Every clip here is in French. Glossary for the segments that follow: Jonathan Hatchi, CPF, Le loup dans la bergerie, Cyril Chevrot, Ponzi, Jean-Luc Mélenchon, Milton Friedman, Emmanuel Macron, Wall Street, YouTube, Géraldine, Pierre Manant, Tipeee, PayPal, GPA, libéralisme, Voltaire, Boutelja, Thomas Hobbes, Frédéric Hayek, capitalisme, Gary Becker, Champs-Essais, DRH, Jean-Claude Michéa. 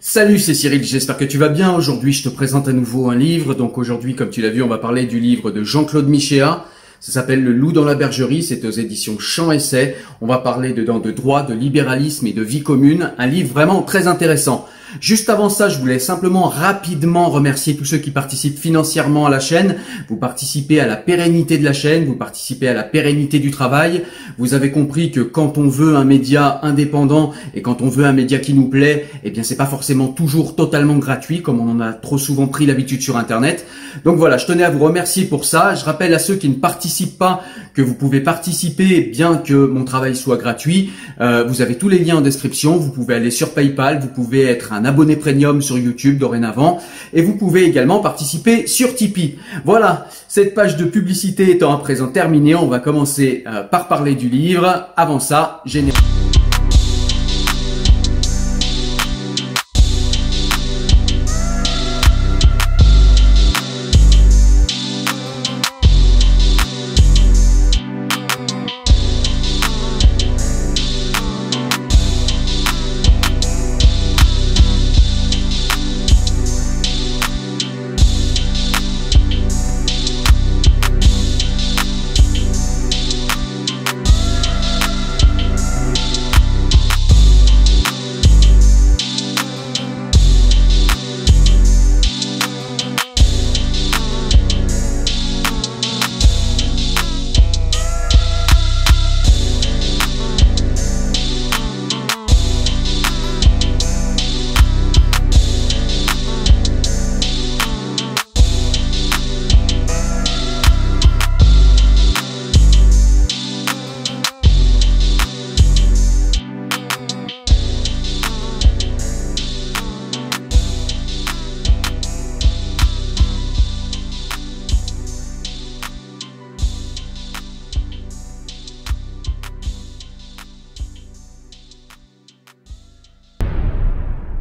Salut, c'est Cyril, j'espère que tu vas bien. Aujourd'hui, je te présente à nouveau un livre. Donc aujourd'hui, comme tu l'as vu, on va parler du livre de Jean-Claude Michéa. Ça s'appelle Le loup dans la bergerie, c'est aux éditions Champs-Essais. On va parler dedans de droit, de libéralisme et de vie commune. Un livre vraiment très intéressant. Juste avant ça, je voulais simplement rapidement remercier tous ceux qui participent financièrement à la chaîne. Vous participez à la pérennité de la chaîne, vous participez à la pérennité du travail. Vous avez compris que quand on veut un média indépendant et quand on veut un média qui nous plaît, eh bien c'est pas forcément toujours totalement gratuit comme on en a trop souvent pris l'habitude sur Internet. Donc voilà, je tenais à vous remercier pour ça. Je rappelle à ceux qui ne participent pas que vous pouvez participer bien que mon travail soit gratuit. Vous avez tous les liens en description, vous pouvez aller sur PayPal, vous pouvez être un abonné premium sur YouTube dorénavant et vous pouvez également participer sur Tipeee. Voilà, cette page de publicité étant à présent terminée, on va commencer par parler du livre. Avant ça, générique.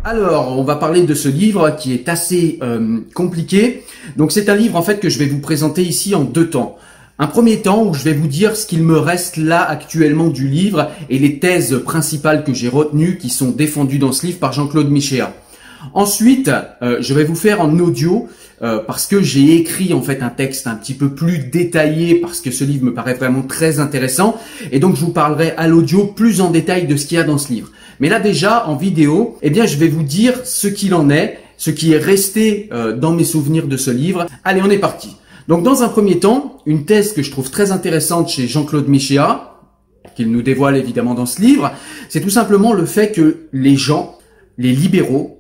Alors, on va parler de ce livre qui est assez compliqué. Donc, c'est un livre en fait que je vais vous présenter ici en deux temps. Un premier temps où je vais vous dire ce qu'il me reste là actuellement du livre et les thèses principales que j'ai retenues qui sont défendues dans ce livre par Jean-Claude Michéa. Ensuite, je vais vous faire en audio parce que j'ai écrit en fait un texte un petit peu plus détaillé parce que ce livre me paraît vraiment très intéressant et donc je vous parlerai à l'audio plus en détail de ce qu'il y a dans ce livre. Mais là déjà en vidéo, eh bien je vais vous dire ce qu'il en est, ce qui est resté dans mes souvenirs de ce livre. Allez, on est parti. Donc dans un premier temps, une thèse que je trouve très intéressante chez Jean-Claude Michéa, qu'il nous dévoile évidemment dans ce livre, c'est tout simplement le fait que les gens, les libéraux,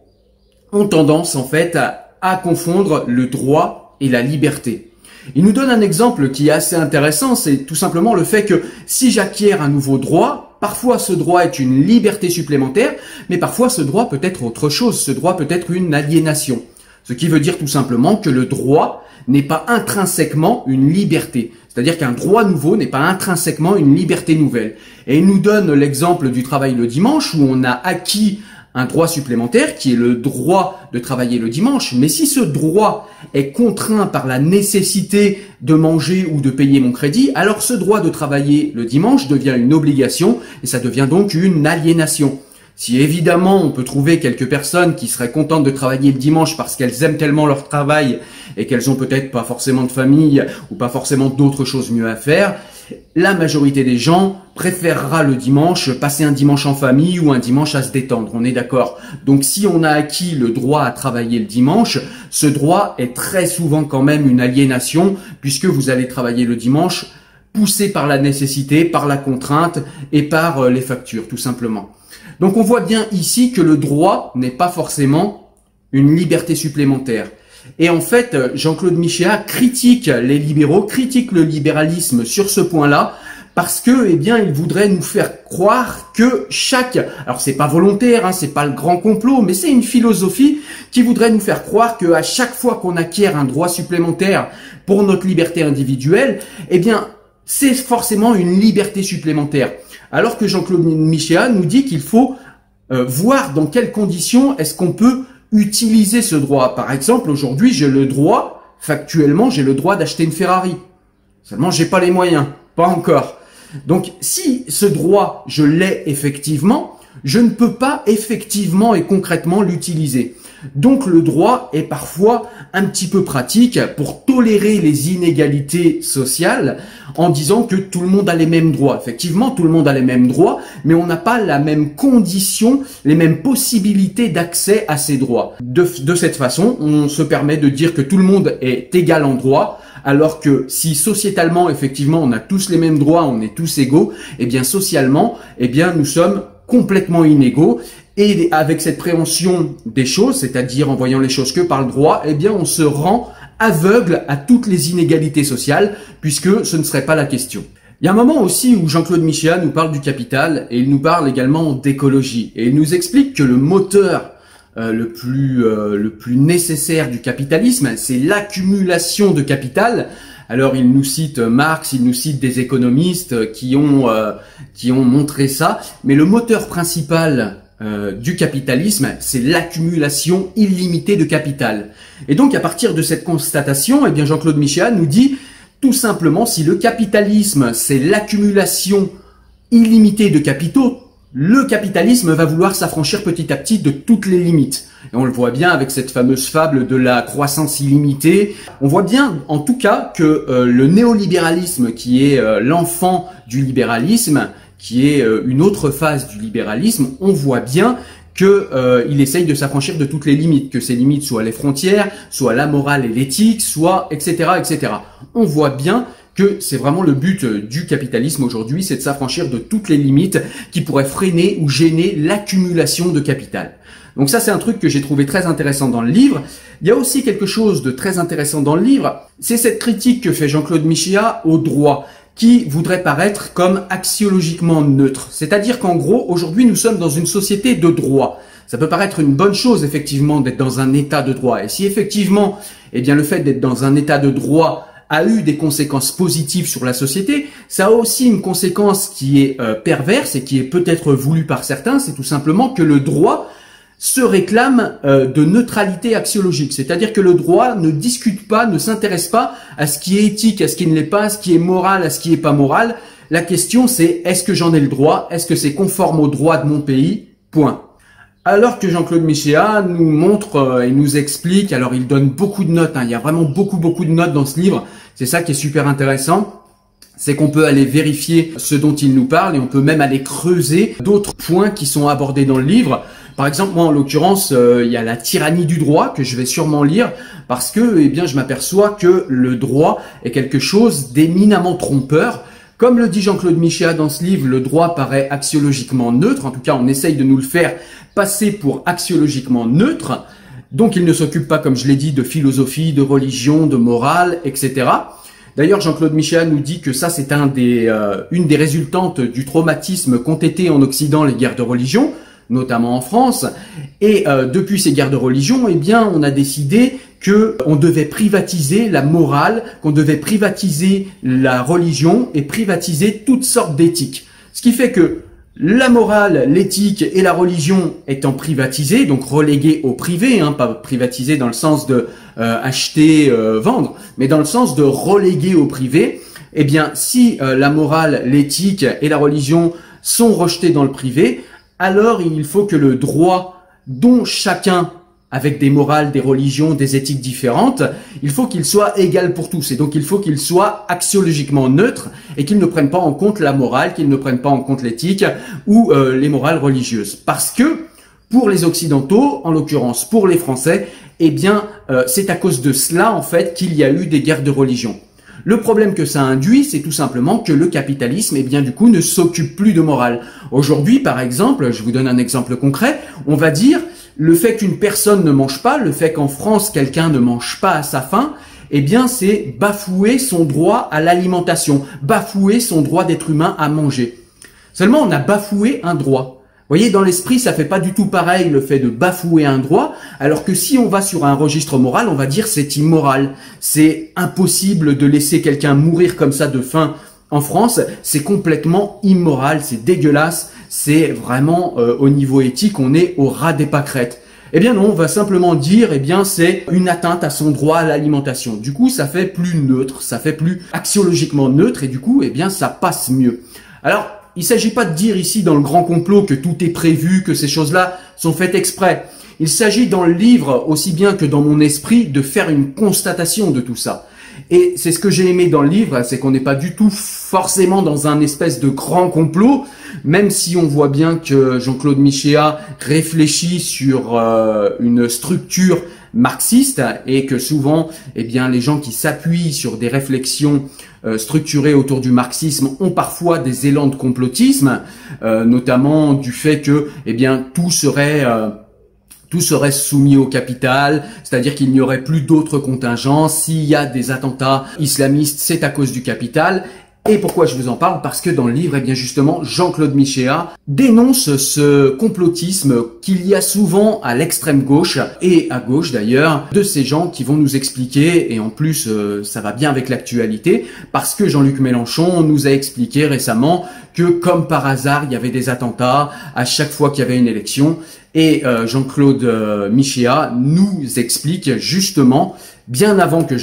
ont tendance en fait à confondre le droit et la liberté. Il nous donne un exemple qui est assez intéressant, c'est tout simplement le fait que si j'acquiers un nouveau droit, parfois ce droit est une liberté supplémentaire, mais parfois ce droit peut être autre chose, ce droit peut être une aliénation. Ce qui veut dire tout simplement que le droit n'est pas intrinsèquement une liberté. C'est-à-dire qu'un droit nouveau n'est pas intrinsèquement une liberté nouvelle. Et il nous donne l'exemple du travail le dimanche où on a acquis un droit supplémentaire qui est le droit de travailler le dimanche, mais si ce droit est contraint par la nécessité de manger ou de payer mon crédit, alors ce droit de travailler le dimanche devient une obligation et ça devient donc une aliénation. Si évidemment on peut trouver quelques personnes qui seraient contentes de travailler le dimanche parce qu'elles aiment tellement leur travail et qu'elles ont peut-être pas forcément de famille ou pas forcément d'autres choses mieux à faire, la majorité des gens préférera le dimanche passer un dimanche en famille ou un dimanche à se détendre, on est d'accord. Donc si on a acquis le droit à travailler le dimanche, ce droit est très souvent quand même une aliénation puisque vous allez travailler le dimanche poussé par la nécessité, par la contrainte et par les factures tout simplement. Donc on voit bien ici que le droit n'est pas forcément une liberté supplémentaire. Et en fait, Jean-Claude Michéa critique les libéraux, critique le libéralisme sur ce point-là, parce que, eh bien, il voudrait nous faire croire que chaque, alors c'est pas volontaire, hein, c'est pas le grand complot, mais c'est une philosophie qui voudrait nous faire croire que à chaque fois qu'on acquiert un droit supplémentaire pour notre liberté individuelle, eh bien, c'est forcément une liberté supplémentaire. Alors que Jean-Claude Michéa nous dit qu'il faut voir dans quelles conditions est-ce qu'on peut utiliser ce droit. Par exemple, aujourd'hui, j'ai le droit, factuellement, j'ai le droit d'acheter une Ferrari. Seulement, j'ai pas les moyens. Pas encore. Donc, si ce droit, je l'ai effectivement, je ne peux pas effectivement et concrètement l'utiliser. Donc le droit est parfois un petit peu pratique pour tolérer les inégalités sociales en disant que tout le monde a les mêmes droits. Effectivement, tout le monde a les mêmes droits, mais on n'a pas la même condition, les mêmes possibilités d'accès à ces droits. De cette façon, on se permet de dire que tout le monde est égal en droit, alors que si sociétalement, effectivement, on a tous les mêmes droits, on est tous égaux, eh bien socialement, eh bien nous sommes complètement inégaux. Et avec cette préhension des choses, c'est-à-dire en voyant les choses que par le droit, eh bien on se rend aveugle à toutes les inégalités sociales, puisque ce ne serait pas la question. Il y a un moment aussi où Jean-Claude Michéa nous parle du capital, et il nous parle également d'écologie, et il nous explique que le moteur le plus nécessaire du capitalisme, c'est l'accumulation de capital. Alors il nous cite Marx, il nous cite des économistes qui ont montré ça, mais le moteur principal du capitalisme, c'est l'accumulation illimitée de capital. Et donc à partir de cette constatation, eh bien Jean-Claude Michéa nous dit tout simplement, si le capitalisme c'est l'accumulation illimitée de capitaux, le capitalisme va vouloir s'affranchir petit à petit de toutes les limites. Et on le voit bien avec cette fameuse fable de la croissance illimitée. On voit bien en tout cas que le néolibéralisme, qui est l'enfant du libéralisme, qui est une autre phase du libéralisme, on voit bien que il essaye de s'affranchir de toutes les limites, que ces limites soient les frontières, soit la morale et l'éthique, soit etc., etc. On voit bien que c'est vraiment le but du capitalisme aujourd'hui, c'est de s'affranchir de toutes les limites qui pourraient freiner ou gêner l'accumulation de capital. Donc ça, c'est un truc que j'ai trouvé très intéressant dans le livre. Il y a aussi quelque chose de très intéressant dans le livre, c'est cette critique que fait Jean-Claude Michéa au droit, qui voudrait paraître comme axiologiquement neutre. C'est-à-dire qu'en gros, aujourd'hui, nous sommes dans une société de droit. Ça peut paraître une bonne chose, effectivement, d'être dans un état de droit. Et si, effectivement, eh bien, le fait d'être dans un état de droit a eu des conséquences positives sur la société, ça a aussi une conséquence qui est perverse et qui est peut-être voulue par certains, c'est tout simplement que le droit se réclame de neutralité axiologique, c'est-à-dire que le droit ne discute pas, ne s'intéresse pas à ce qui est éthique, à ce qui ne l'est pas, à ce qui est moral, à ce qui n'est pas moral. La question c'est, est-ce que j'en ai le droit? Est-ce que c'est conforme au droit de mon pays? Point. Alors que Jean-Claude Michéa nous montre et nous explique, alors il donne beaucoup de notes, hein, il y a vraiment beaucoup de notes dans ce livre, c'est ça qui est super intéressant. C'est qu'on peut aller vérifier ce dont il nous parle et on peut même aller creuser d'autres points qui sont abordés dans le livre. Par exemple, moi en l'occurrence, il y a la tyrannie du droit que je vais sûrement lire parce que eh bien, je m'aperçois que le droit est quelque chose d'éminemment trompeur. Comme le dit Jean-Claude Michéa dans ce livre, le droit paraît axiologiquement neutre. En tout cas, on essaye de nous le faire passer pour axiologiquement neutre. Donc il ne s'occupe pas, comme je l'ai dit, de philosophie, de religion, de morale, etc. D'ailleurs, Jean-Claude Michéa nous dit que ça, c'est une des résultantes du traumatisme qu'ont été en Occident les guerres de religion, notamment en France. Et depuis ces guerres de religion, eh bien, on a décidé que on devait privatiser la morale, qu'on devait privatiser la religion et privatiser toutes sortes d'éthiques. Ce qui fait que la morale, l'éthique et la religion étant privatisées, donc reléguées au privé, hein, pas privatisées dans le sens de acheter, vendre, mais dans le sens de reléguer au privé, eh bien si la morale, l'éthique et la religion sont rejetées dans le privé, alors il faut que le droit dont chacun, avec des morales, des religions, des éthiques différentes, il faut qu'il soit égal pour tous. Et donc il faut qu'il soit axiologiquement neutre et qu'il ne prenne pas en compte la morale, qu'il ne prenne pas en compte l'éthique ou les morales religieuses. Parce que pour les Occidentaux, en l'occurrence pour les Français, eh bien c'est à cause de cela en fait qu'il y a eu des guerres de religion. Le problème que ça induit, c'est tout simplement que le capitalisme, eh bien, du coup, ne s'occupe plus de morale. Aujourd'hui, par exemple, je vous donne un exemple concret, on va dire le fait qu'une personne ne mange pas, le fait qu'en France, quelqu'un ne mange pas à sa faim, eh bien, c'est bafouer son droit à l'alimentation, bafouer son droit d'être humain à manger. Seulement, on a bafoué un droit. Vous voyez, dans l'esprit, ça fait pas du tout pareil le fait de bafouer un droit, alors que si on va sur un registre moral, on va dire c'est immoral, c'est impossible de laisser quelqu'un mourir comme ça de faim en France, c'est complètement immoral, c'est dégueulasse, c'est vraiment au niveau éthique, on est au ras des pâquerettes. Eh bien non, on va simplement dire, eh bien c'est une atteinte à son droit à l'alimentation. Du coup, ça fait plus neutre, ça fait plus axiologiquement neutre et du coup, eh bien ça passe mieux. Alors Il ne s'agit pas de dire ici dans le grand complot que tout est prévu, que ces choses-là sont faites exprès. Il s'agit dans le livre, aussi bien que dans mon esprit, de faire une constatation de tout ça. Et c'est ce que j'ai aimé dans le livre, c'est qu'on n'est pas du tout forcément dans un espèce de grand complot, même si on voit bien que Jean-Claude Michéa réfléchit sur une structure marxiste et que souvent, eh bien, les gens qui s'appuient sur des réflexions structurées autour du marxisme ont parfois des élans de complotisme, notamment du fait que, eh bien, tout serait soumis au capital, c'est-à-dire qu'il n'y aurait plus d'autres contingents. S'il y a des attentats islamistes, c'est à cause du capital. Et pourquoi je vous en parle? Parce que dans le livre, eh bien justement, Jean-Claude Michéa dénonce ce complotisme qu'il y a souvent à l'extrême gauche, et à gauche d'ailleurs, de ces gens qui vont nous expliquer, et en plus ça va bien avec l'actualité, parce que Jean-Luc Mélenchon nous a expliqué récemment que comme par hasard, il y avait des attentats à chaque fois qu'il y avait une élection. Et Jean-Claude Michéa nous explique justement, bien avant que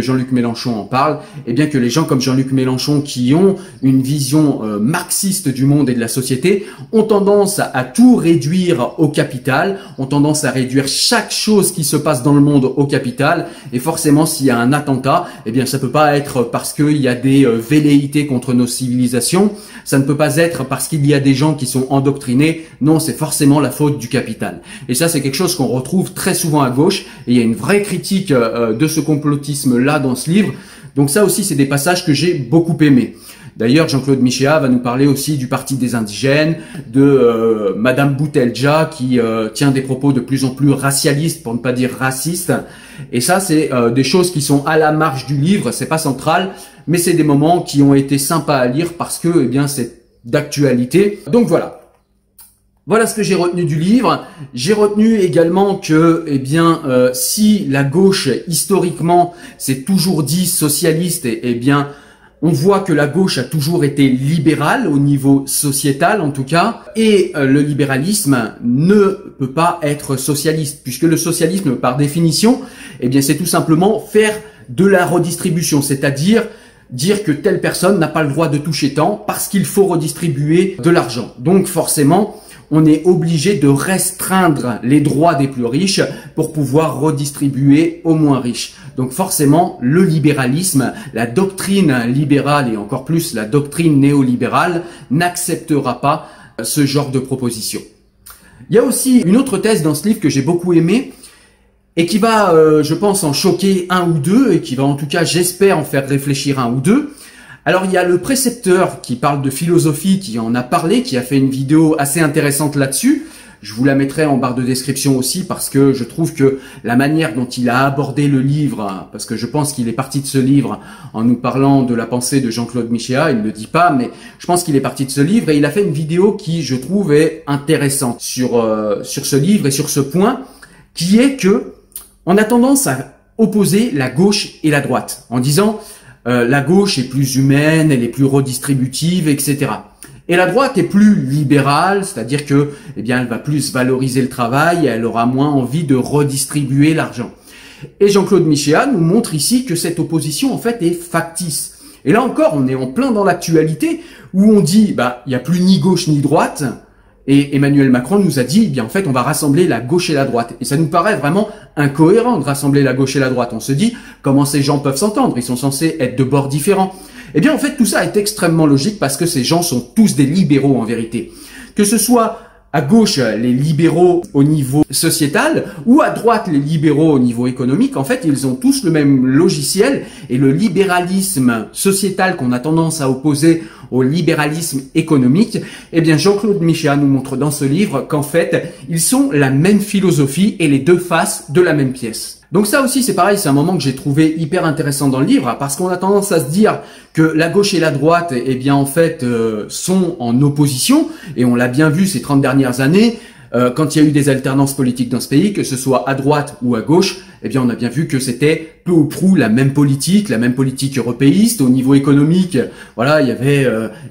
Jean-Luc Mélenchon en parle, eh bien que les gens comme Jean-Luc Mélenchon qui ont une vision marxiste du monde et de la société ont tendance à tout réduire au capital, ont tendance à réduire chaque chose qui se passe dans le monde au capital. Et forcément, s'il y a un attentat, eh bien ça peut pas être parce qu'il y a des velléités contre nos civilisations, ça ne peut pas être parce qu'il y a des gens qui sont endoctrinés. Non, c'est forcément la faute du capital. Et ça, c'est quelque chose qu'on retrouve très souvent à gauche. Et il y a une vraie critique de ce complotisme-là dans ce livre. Donc ça aussi, c'est des passages que j'ai beaucoup aimés. D'ailleurs, Jean-Claude Michéa va nous parler aussi du Parti des indigènes, de Madame Boutelja qui tient des propos de plus en plus racialistes, pour ne pas dire racistes. Et ça, c'est des choses qui sont à la marge du livre. C'est pas central, mais c'est des moments qui ont été sympas à lire parce que, eh bien, c'est d'actualité. Donc voilà. Voilà ce que j'ai retenu du livre. J'ai retenu également que, eh bien, si la gauche historiquement s'est toujours dit socialiste, eh bien, on voit que la gauche a toujours été libérale au niveau sociétal, en tout cas, et le libéralisme ne peut pas être socialiste, puisque le socialisme, par définition, eh bien, c'est tout simplement faire de la redistribution, c'est-à-dire dire que telle personne n'a pas le droit de toucher tant parce qu'il faut redistribuer de l'argent. Donc, forcément, on est obligé de restreindre les droits des plus riches pour pouvoir redistribuer aux moins riches. Donc forcément, le libéralisme, la doctrine libérale et encore plus la doctrine néolibérale n'acceptera pas ce genre de proposition. Il y a aussi une autre thèse dans ce livre que j'ai beaucoup aimée et qui va, je pense, en choquer un ou deux et qui va en tout cas, j'espère, en faire réfléchir un ou deux. Alors il y a le précepteur qui parle de philosophie, qui en a parlé, qui a fait une vidéo assez intéressante là-dessus. Je vous la mettrai en barre de description aussi parce que je trouve que la manière dont il a abordé le livre, parce que je pense qu'il est parti de ce livre en nous parlant de la pensée de Jean-Claude Michéa, il ne le dit pas, mais je pense qu'il est parti de ce livre et il a fait une vidéo qui, je trouve, est intéressante sur ce livre et sur ce point, qui est que on a tendance à opposer la gauche et la droite en disant la gauche est plus humaine, elle est plus redistributive, etc. Et la droite est plus libérale, c'est-à-dire que, eh bien, elle va plus valoriser le travail et elle aura moins envie de redistribuer l'argent. Et Jean-Claude Michéa nous montre ici que cette opposition, en fait, est factice. Et là encore, on est en plein dans l'actualité où on dit, bah, il n'y a plus ni gauche ni droite. Et Emmanuel Macron nous a dit, eh bien, en fait, on va rassembler la gauche et la droite. Et ça nous paraît vraiment incohérent de rassembler la gauche et la droite. On se dit, comment ces gens peuvent s'entendre? Ils sont censés être de bords différents. Eh bien, en fait, tout ça est extrêmement logique parce que ces gens sont tous des libéraux, en vérité. Que ce soit à gauche, les libéraux au niveau sociétal, ou à droite, les libéraux au niveau économique, en fait, ils ont tous le même logiciel. Et le libéralisme sociétal qu'on a tendance à opposer au libéralisme économique, eh bien Jean-Claude Michéa nous montre dans ce livre qu'en fait, ils sont la même philosophie et les deux faces de la même pièce. Donc ça aussi, c'est pareil, c'est un moment que j'ai trouvé hyper intéressant dans le livre, parce qu'on a tendance à se dire que la gauche et la droite, eh bien en fait, sont en opposition, et on l'a bien vu ces 30 dernières années, quand il y a eu des alternances politiques dans ce pays, que ce soit à droite ou à gauche, eh bien on a bien vu que c'était peu ou prou la même politique européiste. Au niveau économique, voilà, il y avait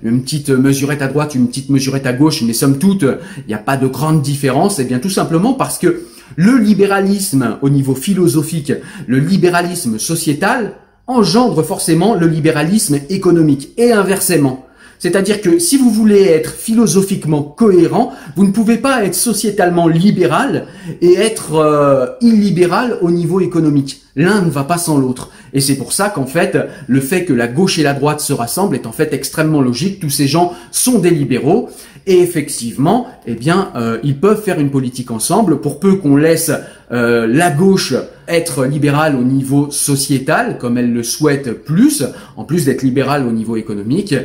une petite mesurette à droite, une petite mesurette à gauche, mais somme toute, il n'y a pas de grande différence. Eh bien tout simplement parce que le libéralisme au niveau philosophique, le libéralisme sociétal engendre forcément le libéralisme économique et inversement. C'est-à-dire que si vous voulez être philosophiquement cohérent, vous ne pouvez pas être sociétalement libéral et être illibéral au niveau économique. L'un ne va pas sans l'autre. Et c'est pour ça qu'en fait, le fait que la gauche et la droite se rassemblent est en fait extrêmement logique. Tous ces gens sont des libéraux et effectivement, eh bien, ils peuvent faire une politique ensemble pour peu qu'on laisse la gauche être libérale au niveau sociétal, comme elle le souhaite plus, en plus d'être libérale au niveau économique.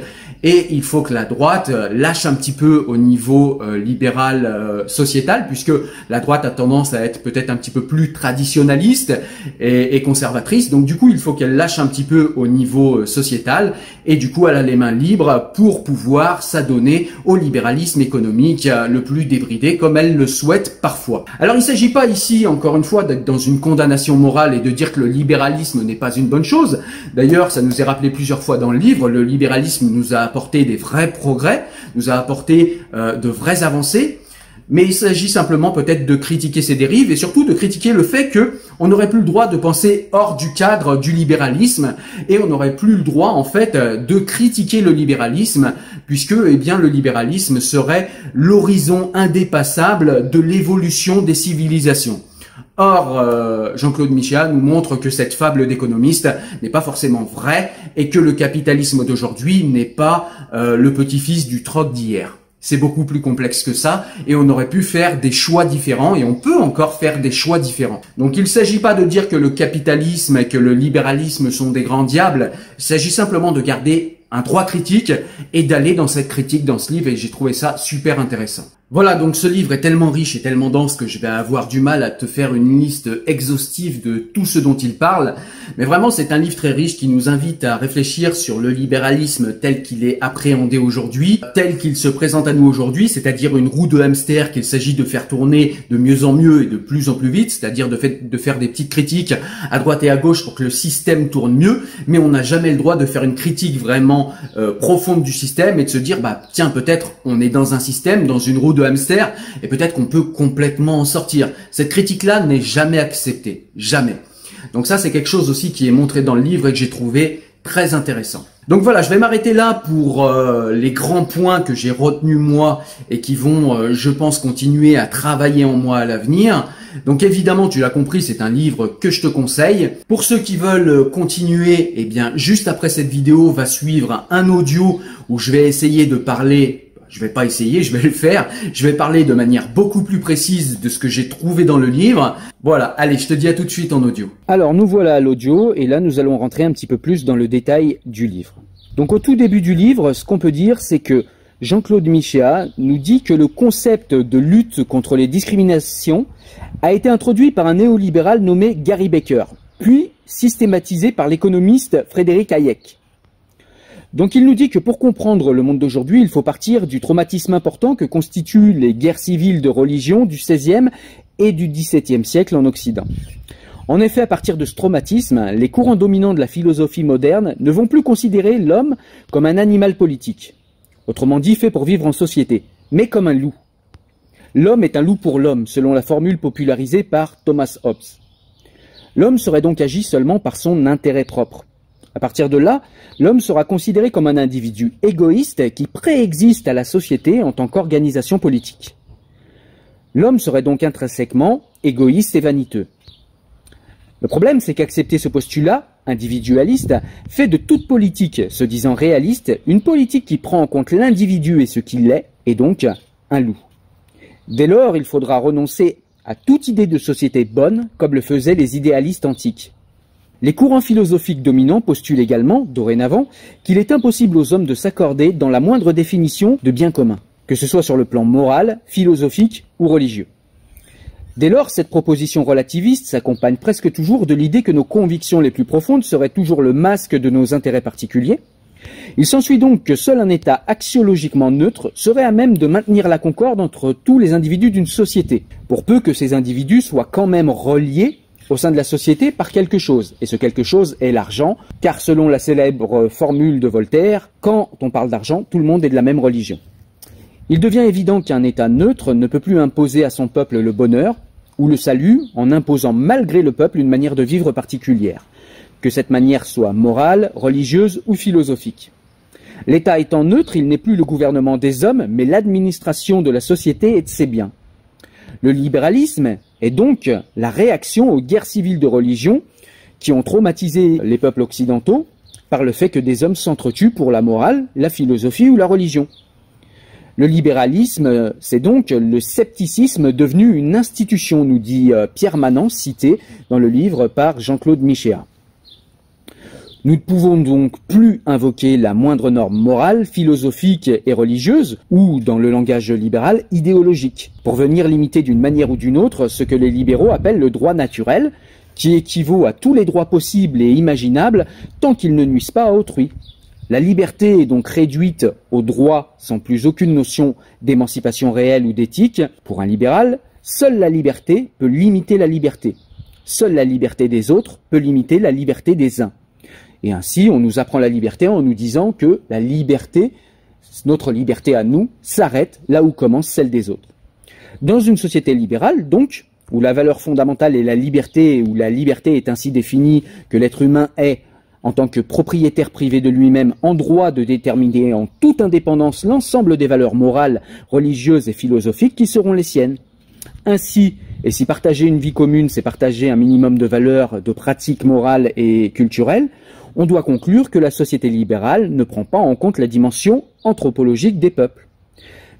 Et il faut que la droite lâche un petit peu au niveau libéral sociétal, puisque la droite a tendance à être peut-être un petit peu plus traditionnaliste et conservatrice. Donc du coup, il faut qu'elle lâche un petit peu au niveau sociétal. Et du coup, elle a les mains libres pour pouvoir s'adonner au libéralisme économique le plus débridé, comme elle le souhaite parfois. Alors il ne s'agit pas ici, encore une fois, d'être dans une condamnation morale et de dire que le libéralisme n'est pas une bonne chose. D'ailleurs, ça nous est rappelé plusieurs fois dans le livre, le libéralisme nous a apporté des vrais progrès, nous a apporté de vraies avancées, mais il s'agit simplement peut-être de critiquer ces dérives et surtout de critiquer le fait que on n'aurait plus le droit de penser hors du cadre du libéralisme et on n'aurait plus le droit en fait de critiquer le libéralisme puisque eh bien le libéralisme serait l'horizon indépassable de l'évolution des civilisations. Or, Jean-Claude Michéa nous montre que cette fable d'économiste n'est pas forcément vraie et que le capitalisme d'aujourd'hui n'est pas le petit-fils du troc d'hier. C'est beaucoup plus complexe que ça et on aurait pu faire des choix différents et on peut encore faire des choix différents. Donc il ne s'agit pas de dire que le capitalisme et que le libéralisme sont des grands diables, il s'agit simplement de garder un droit critique et d'aller dans cette critique dans ce livre et j'ai trouvé ça super intéressant. Voilà, donc ce livre est tellement riche et tellement dense que je vais avoir du mal à te faire une liste exhaustive de tout ce dont il parle. Mais vraiment, c'est un livre très riche qui nous invite à réfléchir sur le libéralisme tel qu'il est appréhendé aujourd'hui, tel qu'il se présente à nous aujourd'hui, c'est-à-dire une roue de hamster qu'il s'agit de faire tourner de mieux en mieux et de plus en plus vite, c'est-à-dire de faire des petites critiques à droite et à gauche pour que le système tourne mieux. Mais on n'a jamais le droit de faire une critique vraiment profonde du système et de se dire, bah tiens, peut-être on est dans un système, dans une roue de hamster et peut-être qu'on peut complètement en sortir. Cette critique-là n'est jamais acceptée. Jamais. Donc ça, c'est quelque chose aussi qui est montré dans le livre et que j'ai trouvé très intéressant. Donc voilà, je vais m'arrêter là pour les grands points que j'ai retenus moi et qui vont, je pense, continuer à travailler en moi à l'avenir. Donc évidemment, tu l'as compris, c'est un livre que je te conseille. Pour ceux qui veulent continuer, eh bien, juste après cette vidéo, va suivre un audio où je vais essayer de parler... Je vais pas essayer, je vais le faire. Je vais parler de manière beaucoup plus précise de ce que j'ai trouvé dans le livre. Voilà, allez, je te dis à tout de suite en audio. Alors, nous voilà à l'audio et là, nous allons rentrer un petit peu plus dans le détail du livre. Donc, au tout début du livre, ce qu'on peut dire, c'est que Jean-Claude Michéa nous dit que le concept de lutte contre les discriminations a été introduit par un néolibéral nommé Gary Becker, puis systématisé par l'économiste Frédéric Hayek. Donc il nous dit que pour comprendre le monde d'aujourd'hui, il faut partir du traumatisme important que constituent les guerres civiles de religion du XVIe et du XVIIe siècle en Occident. En effet, à partir de ce traumatisme, les courants dominants de la philosophie moderne ne vont plus considérer l'homme comme un animal politique, autrement dit fait pour vivre en société, mais comme un loup. L'homme est un loup pour l'homme, selon la formule popularisée par Thomas Hobbes. L'homme serait donc agi seulement par son intérêt propre. À partir de là, l'homme sera considéré comme un individu égoïste qui préexiste à la société en tant qu'organisation politique. L'homme serait donc intrinsèquement égoïste et vaniteux. Le problème, c'est qu'accepter ce postulat individualiste fait de toute politique, se disant réaliste, une politique qui prend en compte l'individu et ce qu'il est, et donc un loup. Dès lors, il faudra renoncer à toute idée de société bonne, comme le faisaient les idéalistes antiques. Les courants philosophiques dominants postulent également, dorénavant, qu'il est impossible aux hommes de s'accorder dans la moindre définition de bien commun, que ce soit sur le plan moral, philosophique ou religieux. Dès lors, cette proposition relativiste s'accompagne presque toujours de l'idée que nos convictions les plus profondes seraient toujours le masque de nos intérêts particuliers. Il s'ensuit donc que seul un état axiologiquement neutre serait à même de maintenir la concorde entre tous les individus d'une société, pour peu que ces individus soient quand même reliés au sein de la société par quelque chose, et ce quelque chose est l'argent, car selon la célèbre formule de Voltaire, quand on parle d'argent, tout le monde est de la même religion. Il devient évident qu'un État neutre ne peut plus imposer à son peuple le bonheur ou le salut en imposant malgré le peuple une manière de vivre particulière, que cette manière soit morale, religieuse ou philosophique. L'État étant neutre, il n'est plus le gouvernement des hommes, mais l'administration de la société et de ses biens. Le libéralisme est donc la réaction aux guerres civiles de religion qui ont traumatisé les peuples occidentaux par le fait que des hommes s'entretuent pour la morale, la philosophie ou la religion. Le libéralisme, c'est donc le scepticisme devenu une institution, nous dit Pierre Manant, cité dans le livre par Jean-Claude Michéa. Nous ne pouvons donc plus invoquer la moindre norme morale, philosophique et religieuse, ou, dans le langage libéral, idéologique, pour venir limiter d'une manière ou d'une autre ce que les libéraux appellent le droit naturel, qui équivaut à tous les droits possibles et imaginables tant qu'ils ne nuisent pas à autrui. La liberté est donc réduite au droit sans plus aucune notion d'émancipation réelle ou d'éthique. Pour un libéral, seule la liberté peut limiter la liberté. Seule la liberté des autres peut limiter la liberté des uns. Et ainsi, on nous apprend la liberté en nous disant que la liberté, notre liberté à nous, s'arrête là où commence celle des autres. Dans une société libérale, donc, où la valeur fondamentale est la liberté, où la liberté est ainsi définie que l'être humain est, en tant que propriétaire privé de lui-même, en droit de déterminer en toute indépendance l'ensemble des valeurs morales, religieuses et philosophiques qui seront les siennes. Ainsi, et si partager une vie commune, c'est partager un minimum de valeurs, de pratiques morales et culturelles, on doit conclure que la société libérale ne prend pas en compte la dimension anthropologique des peuples.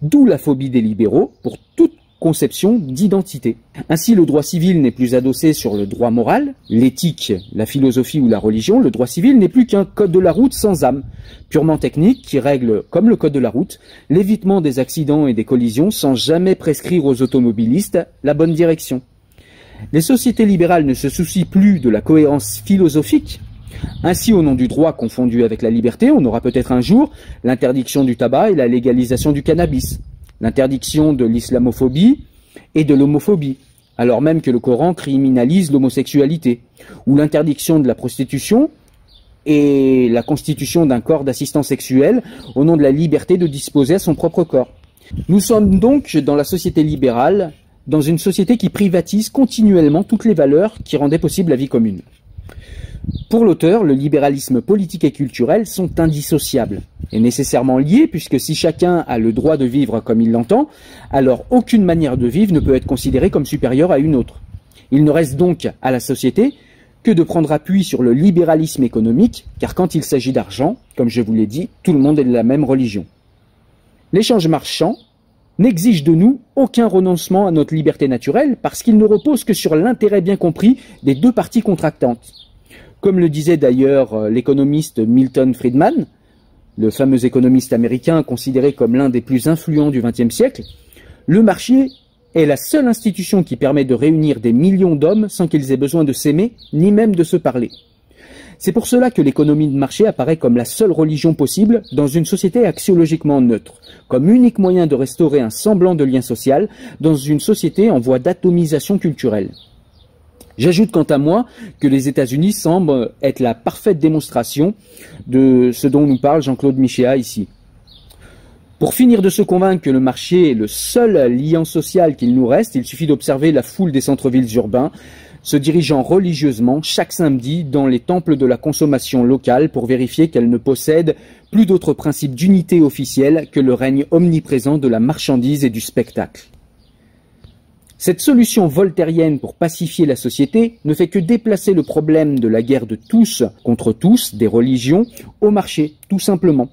D'où la phobie des libéraux pour toute conception d'identité. Ainsi, le droit civil n'est plus adossé sur le droit moral, l'éthique, la philosophie ou la religion. Le droit civil n'est plus qu'un code de la route sans âme, purement technique, qui règle, comme le code de la route, l'évitement des accidents et des collisions sans jamais prescrire aux automobilistes la bonne direction. Les sociétés libérales ne se soucient plus de la cohérence philosophique. Ainsi, au nom du droit confondu avec la liberté, on aura peut-être un jour l'interdiction du tabac et la légalisation du cannabis, l'interdiction de l'islamophobie et de l'homophobie, alors même que le Coran criminalise l'homosexualité, ou l'interdiction de la prostitution et la constitution d'un corps d'assistant sexuel au nom de la liberté de disposer à son propre corps. Nous sommes donc dans la société libérale, dans une société qui privatise continuellement toutes les valeurs qui rendaient possible la vie commune. Pour l'auteur, le libéralisme politique et culturel sont indissociables et nécessairement liés, puisque si chacun a le droit de vivre comme il l'entend, alors aucune manière de vivre ne peut être considérée comme supérieure à une autre. Il ne reste donc à la société que de prendre appui sur le libéralisme économique, car quand il s'agit d'argent, comme je vous l'ai dit, tout le monde est de la même religion. L'échange marchand n'exige de nous aucun renoncement à notre liberté naturelle, parce qu'il ne repose que sur l'intérêt bien compris des deux parties contractantes. Comme le disait d'ailleurs l'économiste Milton Friedman, le fameux économiste américain considéré comme l'un des plus influents du XXe siècle, le marché est la seule institution qui permet de réunir des millions d'hommes sans qu'ils aient besoin de s'aimer, ni même de se parler. C'est pour cela que l'économie de marché apparaît comme la seule religion possible dans une société axiologiquement neutre, comme unique moyen de restaurer un semblant de lien social dans une société en voie d'atomisation culturelle. J'ajoute quant à moi que les États-Unis semblent être la parfaite démonstration de ce dont nous parle Jean-Claude Michéa ici. Pour finir de se convaincre que le marché est le seul lien social qu'il nous reste, il suffit d'observer la foule des centres-villes urbains se dirigeant religieusement chaque samedi dans les temples de la consommation locale pour vérifier qu'elle ne possède plus d'autres principes d'unité officielle que le règne omniprésent de la marchandise et du spectacle. Cette solution voltairienne pour pacifier la société ne fait que déplacer le problème de la guerre de tous contre tous, des religions, au marché, tout simplement.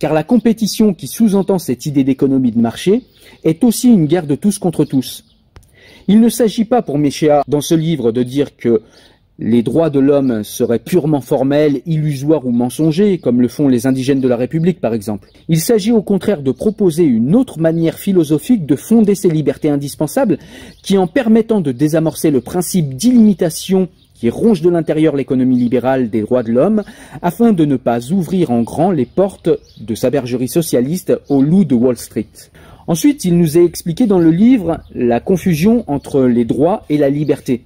Car la compétition qui sous-entend cette idée d'économie de marché est aussi une guerre de tous contre tous. Il ne s'agit pas pour Michéa, dans ce livre, de dire que les droits de l'homme seraient purement formels, illusoires ou mensongers, comme le font les indigènes de la République par exemple. Il s'agit au contraire de proposer une autre manière philosophique de fonder ces libertés indispensables qui, en permettant de désamorcer le principe d'illimitation qui ronge de l'intérieur l'économie libérale des droits de l'homme, afin de ne pas ouvrir en grand les portes de sa bergerie socialiste au loup de Wall Street. Ensuite, il nous est expliqué dans le livre la confusion entre les droits et la liberté.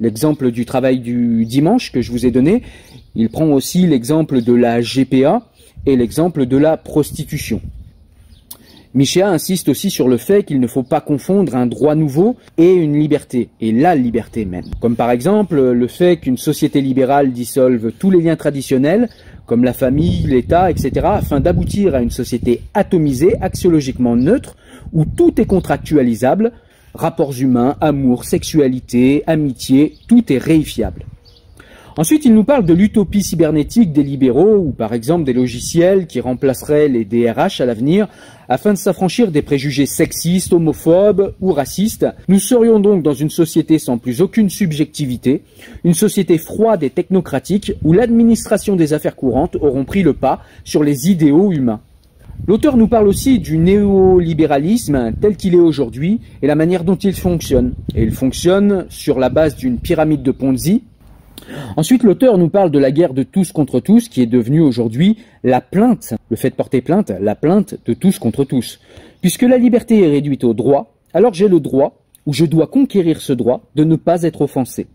L'exemple du travail du dimanche que je vous ai donné, il prend aussi l'exemple de la GPA et l'exemple de la prostitution. Michéa insiste aussi sur le fait qu'il ne faut pas confondre un droit nouveau et une liberté, et la liberté même. Comme par exemple le fait qu'une société libérale dissolve tous les liens traditionnels comme la famille, l'État, etc., afin d'aboutir à une société atomisée, axiologiquement neutre, où tout est contractualisable, rapports humains, amour, sexualité, amitié, tout est réifiable. Ensuite, il nous parle de l'utopie cybernétique des libéraux, ou par exemple des logiciels qui remplaceraient les DRH à l'avenir, afin de s'affranchir des préjugés sexistes, homophobes ou racistes. Nous serions donc dans une société sans plus aucune subjectivité, une société froide et technocratique, où l'administration des affaires courantes auront pris le pas sur les idéaux humains. L'auteur nous parle aussi du néolibéralisme tel qu'il est aujourd'hui, et la manière dont il fonctionne. Et il fonctionne sur la base d'une pyramide de Ponzi. Ensuite, l'auteur nous parle de la guerre de tous contre tous, qui est devenue aujourd'hui la plainte, le fait de porter plainte, la plainte de tous contre tous. Puisque la liberté est réduite au droit, alors j'ai le droit, ou je dois conquérir ce droit, de ne pas être offensé.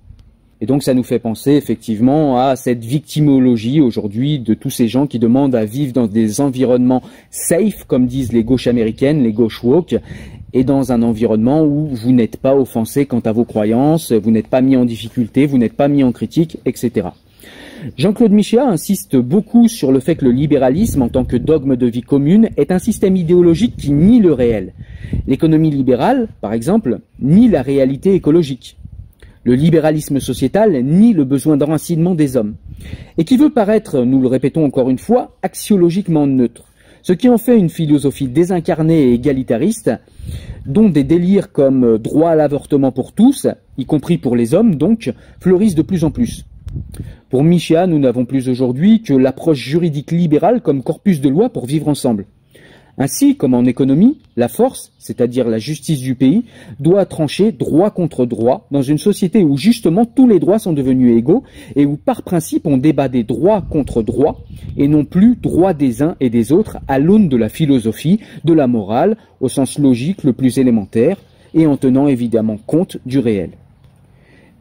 Et donc ça nous fait penser effectivement à cette victimologie aujourd'hui de tous ces gens qui demandent à vivre dans des environnements safe, comme disent les gauches américaines, les gauches woke, et dans un environnement où vous n'êtes pas offensé quant à vos croyances, vous n'êtes pas mis en difficulté, vous n'êtes pas mis en critique, etc. Jean-Claude Michéa insiste beaucoup sur le fait que le libéralisme, en tant que dogme de vie commune, est un système idéologique qui nie le réel. L'économie libérale, par exemple, nie la réalité écologique. Le libéralisme sociétal nie le besoin d'enracinement des hommes. Et qui veut paraître, nous le répétons encore une fois, axiologiquement neutre. Ce qui en fait une philosophie désincarnée et égalitariste, dont des délires comme droit à l'avortement pour tous, y compris pour les hommes donc, fleurissent de plus en plus. Pour Michéa, nous n'avons plus aujourd'hui que l'approche juridique libérale comme corpus de loi pour vivre ensemble. Ainsi, comme en économie, la force, c'est-à-dire la justice du pays, doit trancher droit contre droit dans une société où justement tous les droits sont devenus égaux et où par principe on débat des droits contre droits et non plus droits des uns et des autres à l'aune de la philosophie, de la morale, au sens logique le plus élémentaire et en tenant évidemment compte du réel.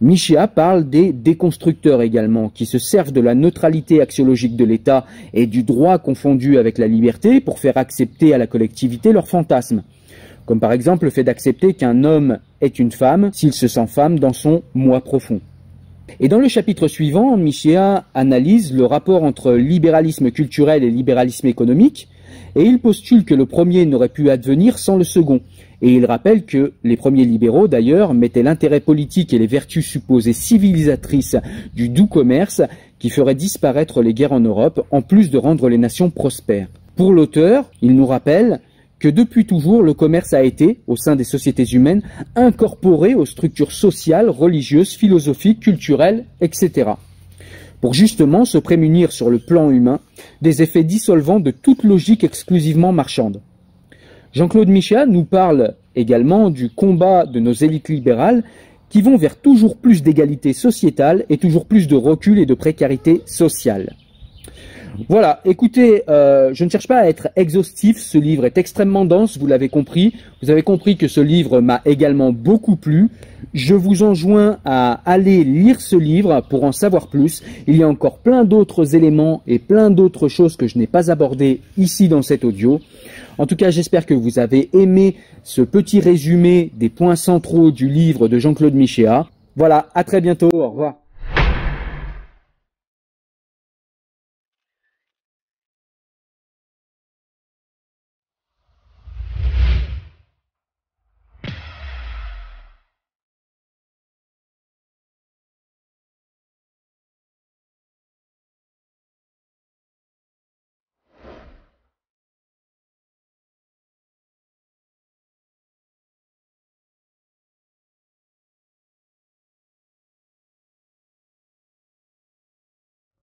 Michéa parle des déconstructeurs également, qui se servent de la neutralité axiologique de l'État et du droit confondu avec la liberté pour faire accepter à la collectivité leurs fantasmes. Comme par exemple le fait d'accepter qu'un homme est une femme s'il se sent femme dans son moi profond. Et dans le chapitre suivant, Michéa analyse le rapport entre libéralisme culturel et libéralisme économique, et il postule que le premier n'aurait pu advenir sans le second. Et il rappelle que les premiers libéraux, d'ailleurs, mettaient l'intérêt politique et les vertus supposées civilisatrices du doux commerce qui ferait disparaître les guerres en Europe, en plus de rendre les nations prospères. Pour l'auteur, il nous rappelle que depuis toujours, le commerce a été, au sein des sociétés humaines, incorporé aux structures sociales, religieuses, philosophiques, culturelles, etc. pour justement se prémunir sur le plan humain des effets dissolvants de toute logique exclusivement marchande. Jean-Claude Michéa nous parle également du combat de nos élites libérales qui vont vers toujours plus d'égalité sociétale et toujours plus de recul et de précarité sociale. Voilà, écoutez, je ne cherche pas à être exhaustif, ce livre est extrêmement dense, vous l'avez compris. Vous avez compris que ce livre m'a également beaucoup plu. Je vous enjoins à aller lire ce livre pour en savoir plus. Il y a encore plein d'autres éléments et plein d'autres choses que je n'ai pas abordées ici dans cet audio. En tout cas, j'espère que vous avez aimé ce petit résumé des points centraux du livre de Jean-Claude Michéa. Voilà, à très bientôt, au revoir.